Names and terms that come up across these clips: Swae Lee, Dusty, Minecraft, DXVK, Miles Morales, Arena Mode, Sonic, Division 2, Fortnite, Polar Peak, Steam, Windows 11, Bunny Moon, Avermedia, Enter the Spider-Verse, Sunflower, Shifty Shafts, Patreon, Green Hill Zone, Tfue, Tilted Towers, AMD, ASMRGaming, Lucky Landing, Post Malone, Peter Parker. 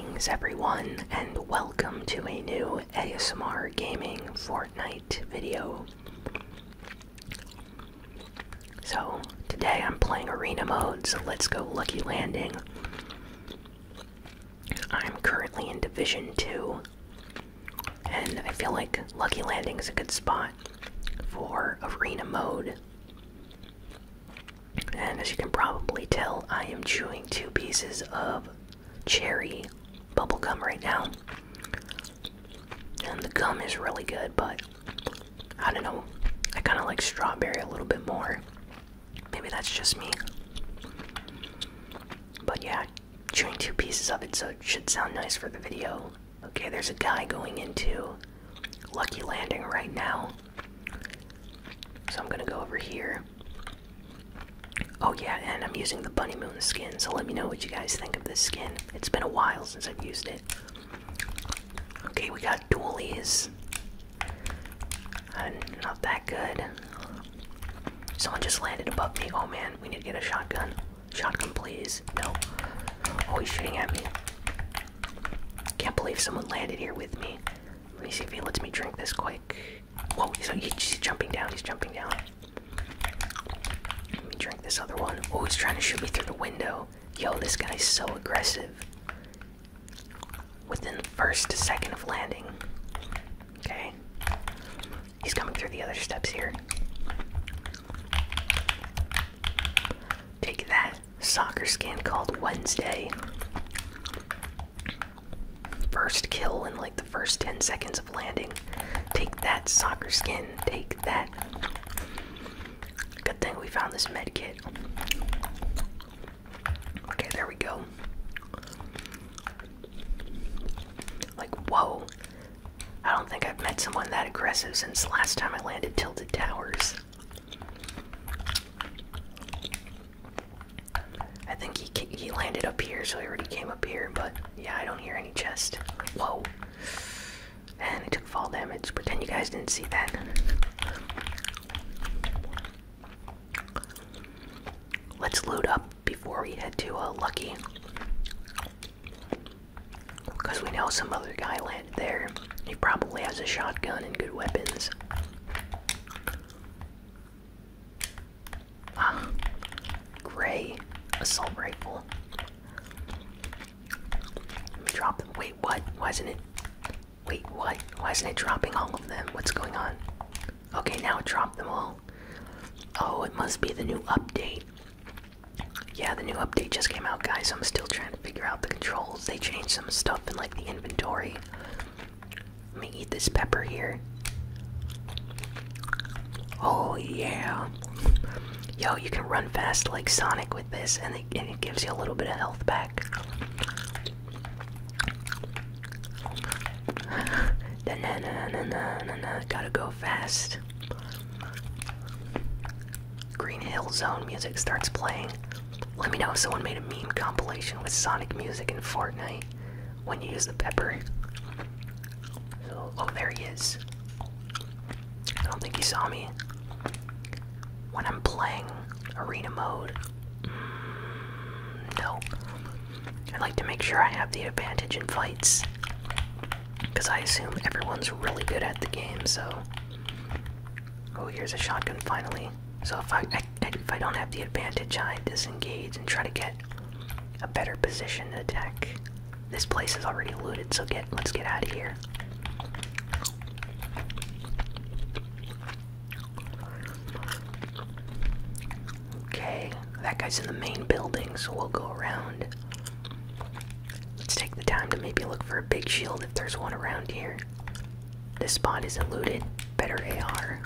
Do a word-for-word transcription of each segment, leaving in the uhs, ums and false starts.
Greetings everyone, and welcome to a new A S M R Gaming Fortnite video. So, today I'm playing Arena Mode, so let's go Lucky Landing. I'm currently in Division two, and I feel like Lucky Landing is a good spot for Arena Mode. And as you can probably tell, I am chewing two pieces of cherry bubblegum right now, and the gum is really good, but I don't know, I kind of like strawberry a little bit more. Maybe that's just me, but yeah, chewing two pieces of it, so it should sound nice for the video. Okay, there's a guy going into Lucky Landing right now, so I'm gonna go over here. Oh yeah, and I'm using the Bunny Moon skin, so let me know what you guys think of this skin. It's been a while since I've used it. Okay, we got dualies. I'm not that good. Someone just landed above me. Oh man, we need to get a shotgun. Shotgun, please. No. Oh, he's shooting at me. Can't believe someone landed here with me. Let me see if he lets me drink this quick. Whoa, he's, he's jumping down, he's jumping down. Drink this other one. Oh, he's trying to shoot me through the window. Yo, this guy's so aggressive. Within the first second of landing. Okay. He's coming through the other steps here. Take that. Soccer skin called Wednesday. First kill in like the first ten seconds of landing. Take that, soccer skin. Take that. Good thing we found this med kit. Okay, there we go. Like, whoa. I don't think I've met someone that aggressive since the last time I landed Tilted Towers. I think he, he landed up here, so he already came up here, but yeah, I don't hear any chest. Whoa. And I took fall damage. Pretend you guys didn't see that. Let's loot up before we head to uh, Lucky, because we know some other guy landed there. He probably has a shotgun and good weapons. Ah, gray assault rifle. Let me drop them. Wait, what? Why isn't it? Wait, what? Why isn't it dropping all of them? What's going on? Okay, now it dropped them all. Oh, it must be the new update. Yeah, the new update just came out, guys. I'm still trying to figure out the controls. They changed some stuff in, like, the inventory. Let me eat this pepper here. Oh, yeah. Yo, you can run fast like Sonic with this, and it, and it gives you a little bit of health back. Na-na-na-na-na-na-na. Gotta go fast. Green Hill Zone music starts playing. Let me know if someone made a meme compilation with Sonic music in Fortnite when you use the pepper. So, oh, there he is. I don't think he saw me. When I'm playing Arena Mode, mm, no. I like to make sure I have the advantage in fights, because I assume everyone's really good at the game, so. Oh, here's a shotgun finally. So if I, I If I don't have the advantage, I disengage and try to get a better position to attack. This place is already looted, so get let's get out of here. Okay, that guy's in the main building, so we'll go around. Let's take the time to maybe look for a big shield if there's one around here. This spot isn't looted. Better A R.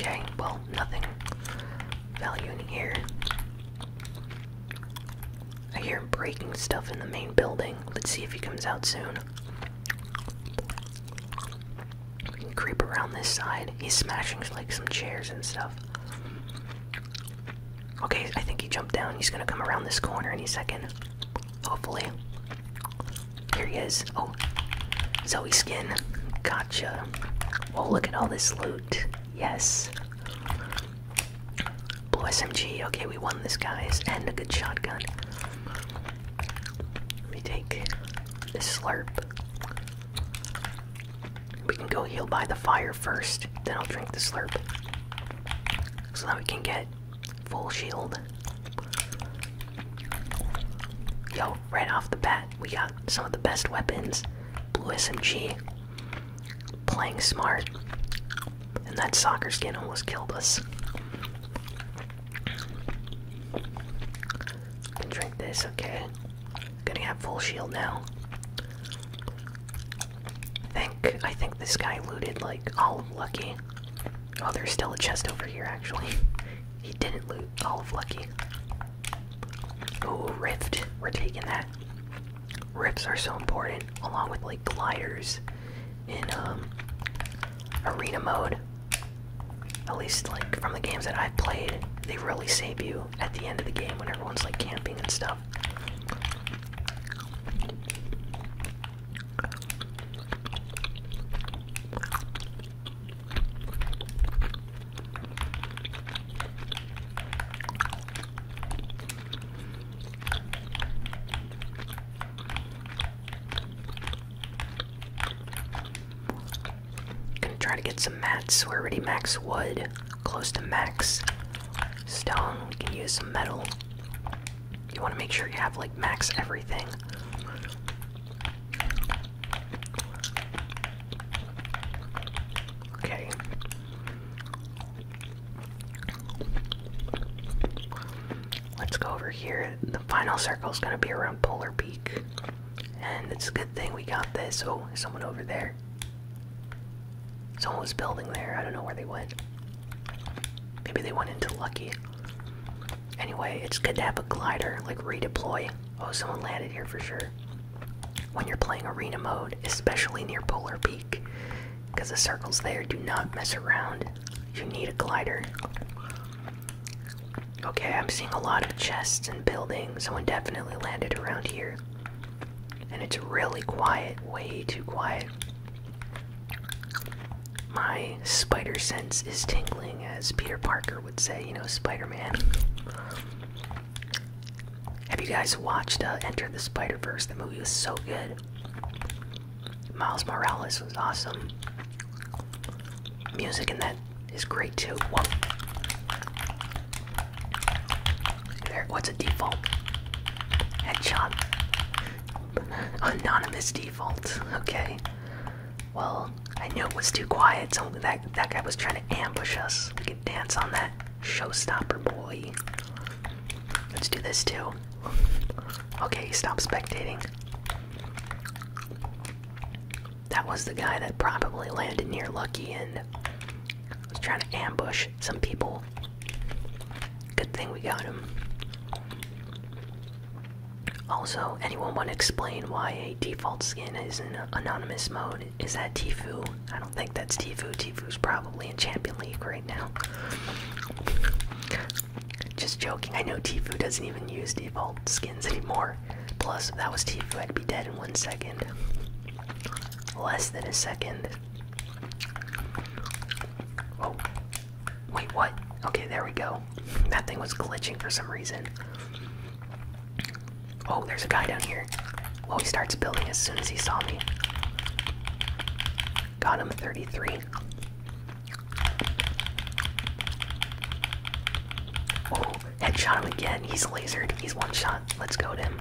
Okay, well, nothing value in here. I hear him breaking stuff in the main building. Let's see if he comes out soon. We can creep around this side. He's smashing like some chairs and stuff. Okay, I think he jumped down. He's gonna come around this corner any second. Hopefully. Here he is. Oh, Zoe skin. Gotcha. Whoa, look at all this loot. Yes. Blue S M G. Okay, we won this, guys. And a good shotgun. Let me take this slurp. We can go heal by the fire first, then I'll drink the slurp. So that we can get full shield. Yo, right off the bat, we got some of the best weapons. Blue S M G. Playing smart. And that soccer skin almost killed us. Can drink this, okay. Gonna have full shield now. I think, I think this guy looted like all of Lucky. Oh, there's still a chest over here, actually. He didn't loot all of Lucky. Oh, Rift. We're taking that. Rifts are so important, along with like gliders in um, arena mode. At least like from the games that I've played, they really save you at the end of the game when everyone's like camping and stuff. So we're already max wood, close to max stone. We can use some metal. You want to make sure you have like max everything. Okay. Let's go over here. The final circle is going to be around Polar Peak. And it's a good thing we got this. Oh, there's someone over there. Someone was building there. I don't know where they went. Maybe they went into Lucky. Anyway, it's good to have a glider, like redeploy. Oh, someone landed here for sure. When you're playing arena mode, especially near Polar Peak, because the circles there do not mess around. You need a glider. Okay, I'm seeing a lot of chests and buildings. Someone definitely landed around here. And it's really quiet, way too quiet. My spider sense is tingling, as Peter Parker would say, you know, Spider-Man. Have you guys watched uh, Enter the Spider-Verse? That movie was so good. Miles Morales was awesome. Music in that is great too. Whoa. There, what's a default? Headshot. Anonymous default, okay. Well, I knew it was too quiet, so that, that guy was trying to ambush us. We could dance on that showstopper, boy. Let's do this, too. Okay, stop spectating. That was the guy that probably landed near Lucky and was trying to ambush some people. Good thing we got him. Also, anyone want to explain why a default skin is in anonymous mode? Is that Tfue? I don't think that's Tfue. Tfue's probably in Champion League right now. Just joking. I know Tfue doesn't even use default skins anymore. Plus, if that was Tfue, I'd be dead in one second. Less than a second. Oh. Wait, what? Okay, there we go. That thing was glitching for some reason. Oh, there's a guy down here. Well, he starts building as soon as he saw me. Got him, thirty-three. Oh, headshot him again. He's lasered. He's one shot. Let's go to him.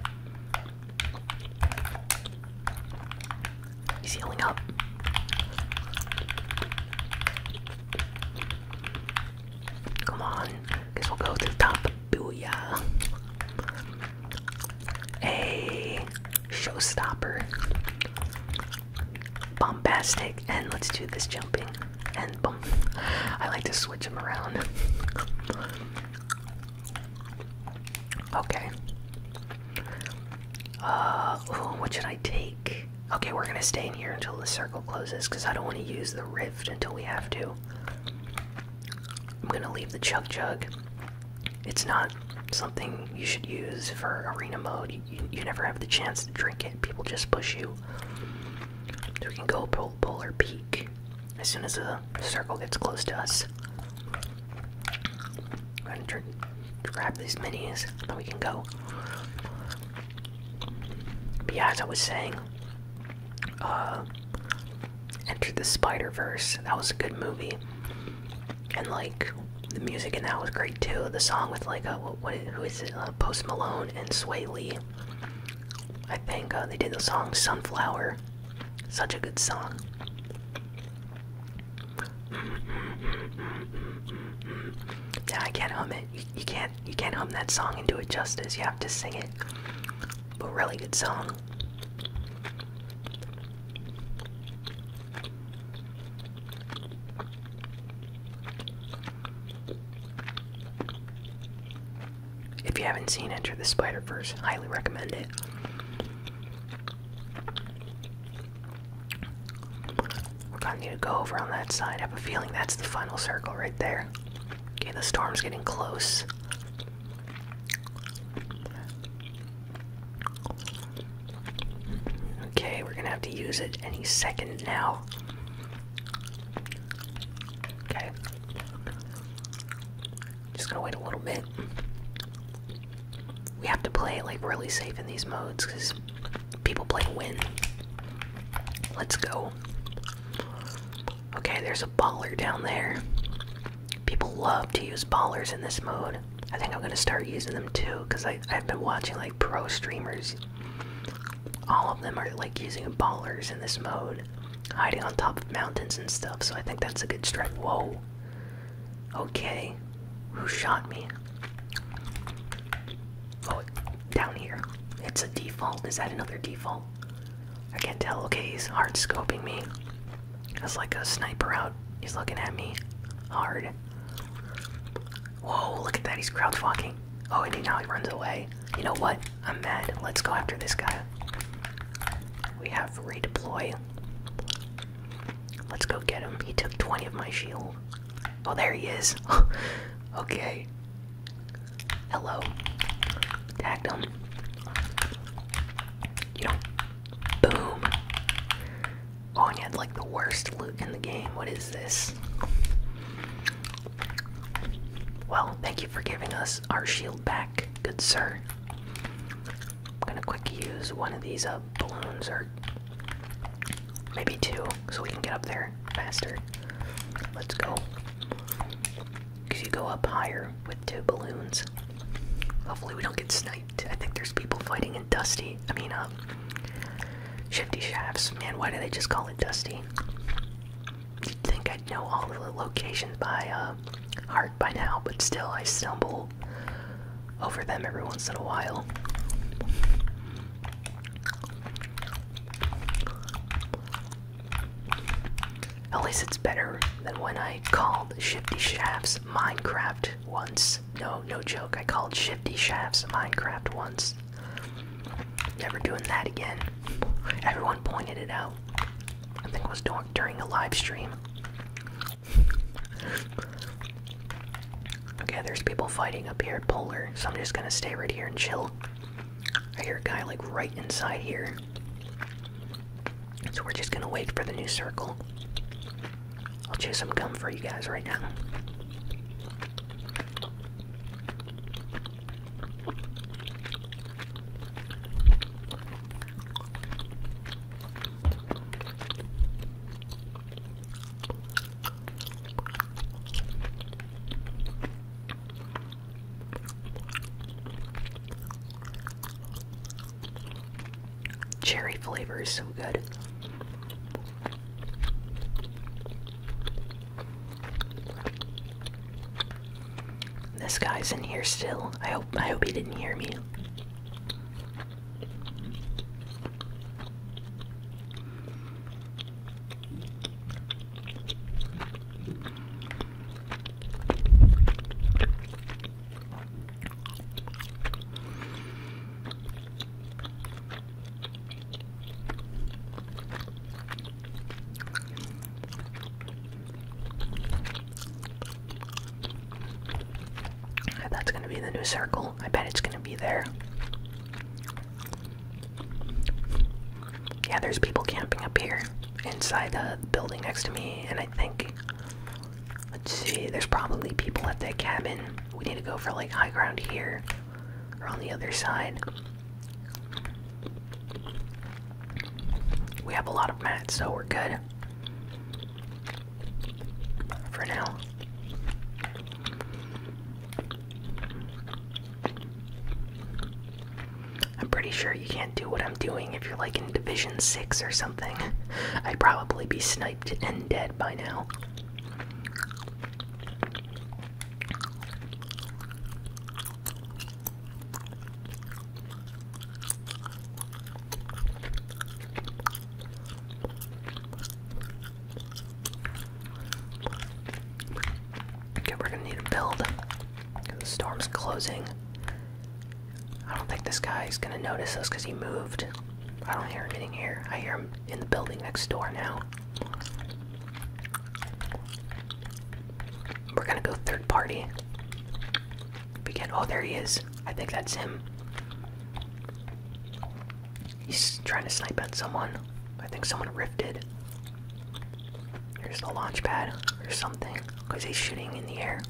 He's healing up. Come on. Guess we'll go to the top. Booyah. Stopper, bombastic, and let's do this jumping and boom. I like to switch them around. Okay. Uh, ooh, what should I take? Okay, we're gonna stay in here until the circle closes because I don't want to use the rift until we have to. I'm gonna leave the chug chug. It's not something you should use for arena mode. You, you, you never have the chance to drink it. People just push you. So we can go pol Polar Peak as soon as the circle gets close to us. we're gonna try to grab these minis and we can go. But yeah, as I was saying, uh, Enter the Spider-Verse, that was a good movie. And like, the music in that was great too. The song with like, uh, what, what who is it? Uh, Post Malone and Swae Lee. I think uh, they did the song Sunflower. Such a good song. Yeah, I can't hum it. You, you can't you can't hum that song and do it justice. You have to sing it. But really good song. If you haven't seen Enter the Spider-Verse, highly recommend it. We're gonna need to go over on that side. I have a feeling that's the final circle right there. Okay, the storm's getting close. Okay, we're gonna have to use it any second now. Okay. Just gonna wait a little bit. We have to play like really safe in these modes because people play win. Let's go. Okay, there's a baller down there. People love to use ballers in this mode. I think I'm gonna start using them too because I've been watching like pro streamers. All of them are like using ballers in this mode, hiding on top of mountains and stuff. So I think that's a good strat. Whoa. Okay. Who shot me? Oh, down here. It's a default. Is that another default? I can't tell. Okay, he's hard scoping me. That's like a sniper out. He's looking at me hard. Whoa, look at that. He's crowd walking. Oh, and now he runs away. You know what? I'm mad. Let's go after this guy. We have redeploy. Let's go get him. He took twenty of my shield. Oh, there he is. Okay. Hello. Tagged him. You don't. Boom. Oh, and he had like the worst loot in the game. What is this? Well, thank you for giving us our shield back, good sir. I'm gonna quick use one of these uh, balloons, or maybe two, so we can get up there faster. Let's go. Because you go up higher with two balloons. Hopefully we don't get sniped. I think there's people fighting in Dusty. I mean, um, Shifty Shafts. Man, why do they just call it Dusty? You'd think I'd know all the locations by uh, heart by now, but still, I stumble over them every once in a while. At least it's better than when I called Shifty Shafts Minecraft once. No, no joke, I called Shifty Shafts Minecraft once. Never doing that again. Everyone pointed it out. I think it was during a live stream. Okay, there's people fighting up here at Polar, so I'm just gonna stay right here and chill. I hear a guy like right inside here. So we're just gonna wait for the new circle. I'll chew some gum for you guys right now. Cherry flavor is so good. This guy's in here still. I hope I hope he didn't hear me. Circle. I bet it's gonna be there. Yeah, there's people camping up here inside the building next to me, and I think, let's see, there's probably people at that cabin we need to go for like high ground here or on the other side. We have a lot of mats, so we're good for now. I'm pretty sure you can't do what I'm doing if you're like in Division six or something. I'd probably be sniped and dead by now. Okay, we're gonna need a build. The storm's closing. I don't think this guy's gonna notice us because he moved. I don't hear him getting here. I hear him in the building next door now. We're gonna go third party. We get, oh, there he is. I think that's him. He's trying to snipe at someone. I think someone rifted. Here's the launch pad or something because he's shooting in the air.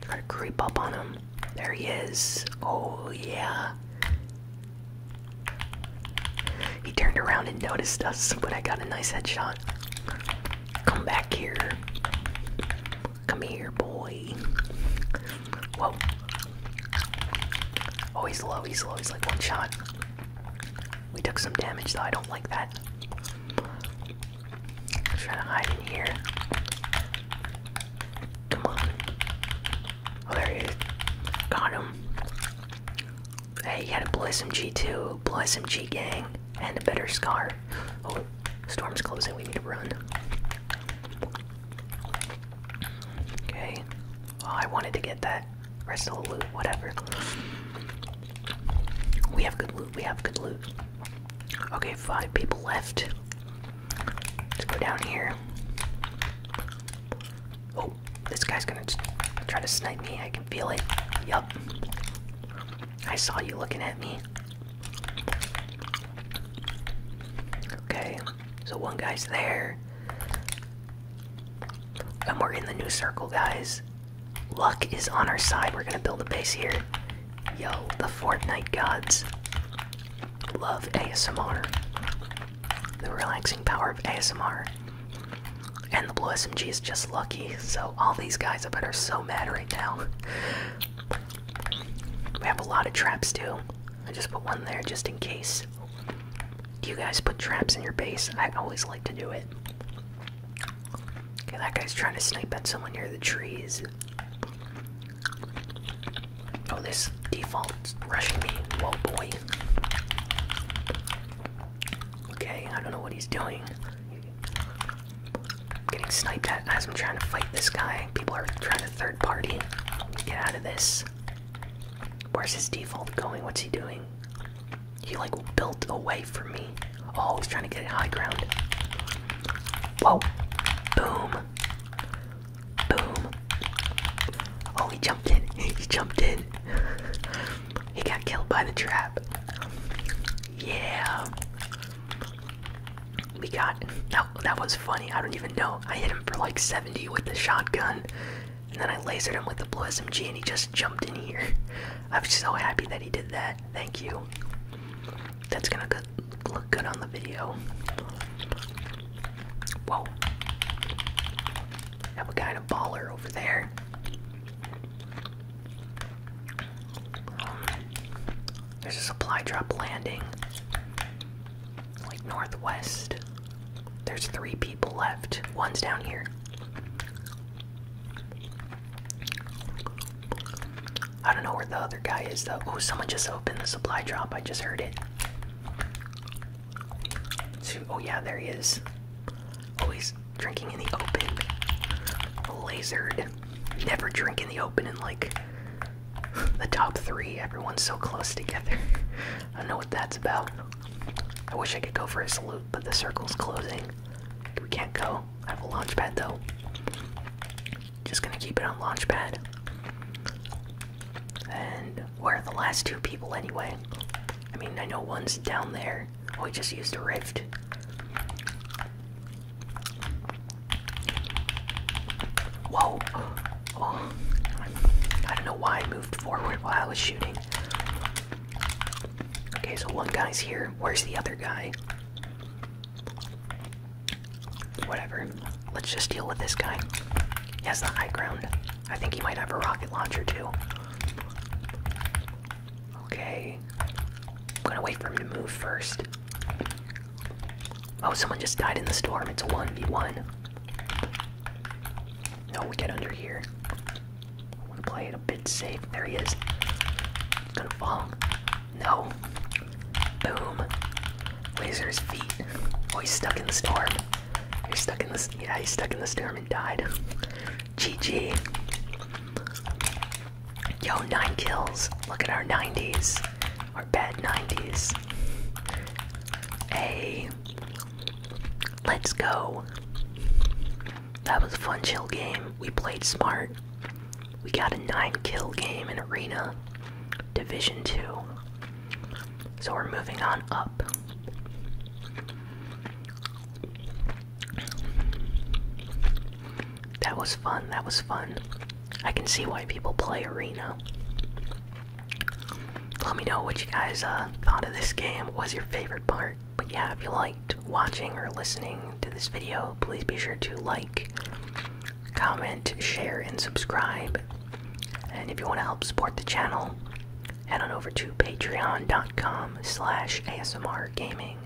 Try to creep up on him. There he is. Oh, yeah. He turned around and noticed us, but I got a nice headshot. Come back here. Come here, boy. Whoa. Oh, he's low, he's low. He's like one shot. We took some damage, though. I don't like that. I'm trying to hide in here. Come on. Oh, there he is. Got him. Hey, you had a blue S M G too. Blue S M G gang. And a better scar. Oh, storm's closing. We need to run. Okay. Oh, I wanted to get that. Rest of the loot. Whatever. We have good loot. We have good loot. Okay, five people left. Let's go down here. Oh, this guy's gonna try to snipe me. I can feel it. Yup. I saw you looking at me. Okay, so one guy's there. And we're in the new circle, guys. Luck is on our side. We're gonna build a base here. Yo, the Fortnite gods. Love A S M R. The relaxing power of A S M R. And the blue S M G is just lucky. So all these guys, I bet, are so mad right now. We have a lot of traps too. I just put one there just in case. Do you guys put traps in your base? I always like to do it. Okay, that guy's trying to snipe at someone near the trees. Oh, this default's rushing me. Whoa, boy. Okay, I don't know what he's doing. I'm getting sniped at as I'm trying to fight this guy. People are trying to third party. Get out of this. Where's his default going? What's he doing? He like built away from me. Oh, he's trying to get high ground. Whoa. Boom. Boom. Oh, he jumped in. He jumped in. He got killed by the trap. Yeah. We got him. That, that was funny. I don't even know. I hit him for like seventy with the shotgun. And then I lasered him with the blue S M G and he just jumped in here. I'm so happy that he did that. Thank you. That's gonna good, look good on the video. Whoa. Have a guy in a baller over there. Um, there's a supply drop landing. Like northwest. There's three people left. One's down here. I don't know where the other guy is though. Oh, someone just opened the supply drop. I just heard it. Two. Oh yeah, there he is. Oh, he's drinking in the open. Lasered. Never drink in the open in like the top three. Everyone's so close together. I don't know what that's about. I wish I could go for a salute, but the circle's closing. We can't go. I have a launch pad though. Just gonna keep it on launch pad. And where are the last two people anyway? I mean, I know one's down there. Oh, he just used a rift. Whoa. Oh, I know why I moved forward while I was shooting. Okay, so one guy's here. Where's the other guy? Whatever. Let's just deal with this guy. He has the high ground. I think he might have a rocket launcher too. Okay. I'm gonna wait for him to move first. Oh, someone just died in the storm. It's a one v one. No, we get under here. I wanna play it a bit safe. There he is. He's gonna fall. No. Boom. Laser's feet. Oh, he's stuck in the storm. He's stuck in the, yeah, he's stuck in the storm and died. G G. Yo, nine kills. Look at our nineties. Our bad nineties. Hey. Let's go. That was a fun, chill game. We played smart. We got a nine kill game in Arena Division two. So we're moving on up. That was fun, that was fun. I can see why people play Arena. Let me know what you guys uh, thought of this game. What was your favorite part? But yeah, if you liked watching or listening to this video, please be sure to like, comment, share, and subscribe. And if you want to help support the channel, head on over to patreon.com slash ASMRGaming.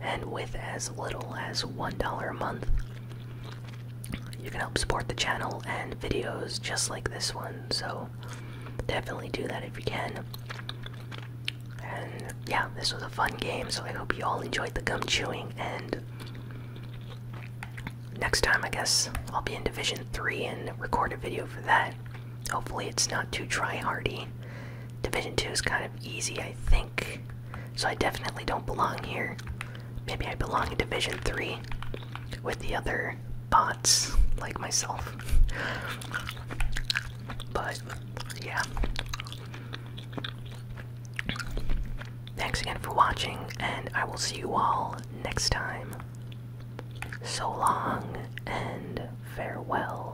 And with as little as one dollar a month, you can help support the channel and videos just like this one. So definitely do that if you can. And yeah, this was a fun game, so I hope you all enjoyed the gum chewing, and next time I guess I'll be in Division three and record a video for that. Hopefully it's not too try-hardy. Division two is kind of easy, I think, so I definitely don't belong here. Maybe I belong in Division three with the other bots like myself. But yeah. Thanks again for watching, and I will see you all next time. So long, and farewell.